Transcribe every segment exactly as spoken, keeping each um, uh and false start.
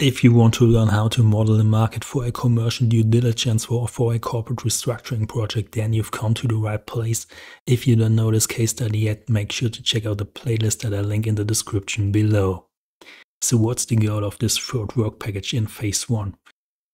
If you want to learn how to model the market for a commercial due diligence or for a corporate restructuring project, then you've come to the right place. If you don't know this case study yet, make sure to check out the playlist that I link in the description below. So what's the goal of this third work package in phase one?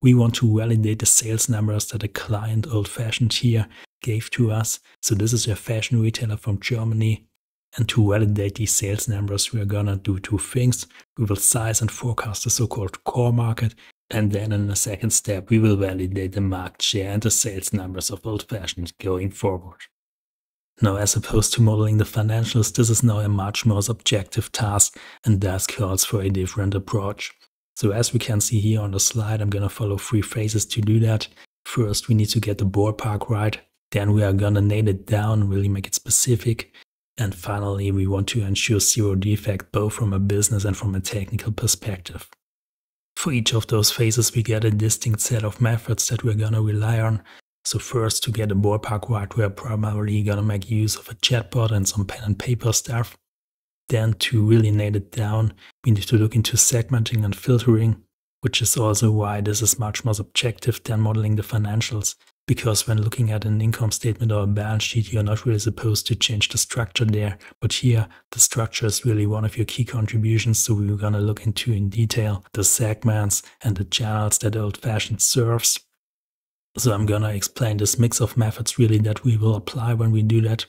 We want to validate the sales numbers that a client, old-fashioned here, gave to us. So this is a fashion retailer from Germany. And to validate these sales numbers, we are gonna do two things. We will size and forecast the so-called core market, and then in the second step, we will validate the market share and the sales numbers of old-fashioned going forward. Now, as opposed to modeling the financials, this is now a much more subjective task and thus calls for a different approach. So as we can see here on the slide, I'm gonna follow three phases to do that. First, we need to get the ballpark right. Then we are gonna nail it down, really make it specific. And finally, we want to ensure zero defect both from a business and from a technical perspective. For each of those phases, we get a distinct set of methods that we're gonna rely on. So first, to get a ballpark right, we're primarily gonna make use of a chatbot and some pen and paper stuff. Then to really nail it down, we need to look into segmenting and filtering, which is also why this is much more subjective than modeling the financials. Because when looking at an income statement or a balance sheet, you're not really supposed to change the structure there. But here, the structure is really one of your key contributions, so we're gonna look into in detail the segments and the channels that old-fashioned serves. So I'm gonna explain this mix of methods really that we will apply when we do that.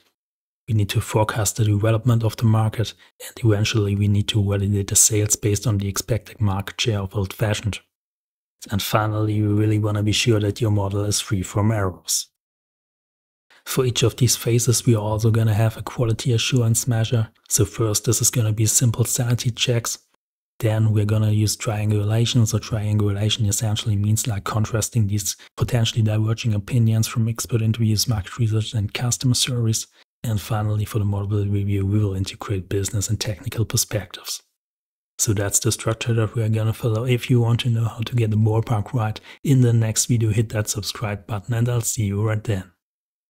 We need to forecast the development of the market, and eventually we need to validate the sales based on the expected market share of old-fashioned. And finally, you really want to be sure that your model is free from errors. For each of these phases, we are also going to have a quality assurance measure. So first, this is going to be simple sanity checks. Then we're going to use triangulation. So triangulation essentially means like contrasting these potentially diverging opinions from expert interviews, market research, and customer service. And finally, for the model review, we will integrate business and technical perspectives. So that's the structure that we are gonna follow. If you want to know how to get the ballpark right, in the next video, hit that subscribe button, and I'll see you right then.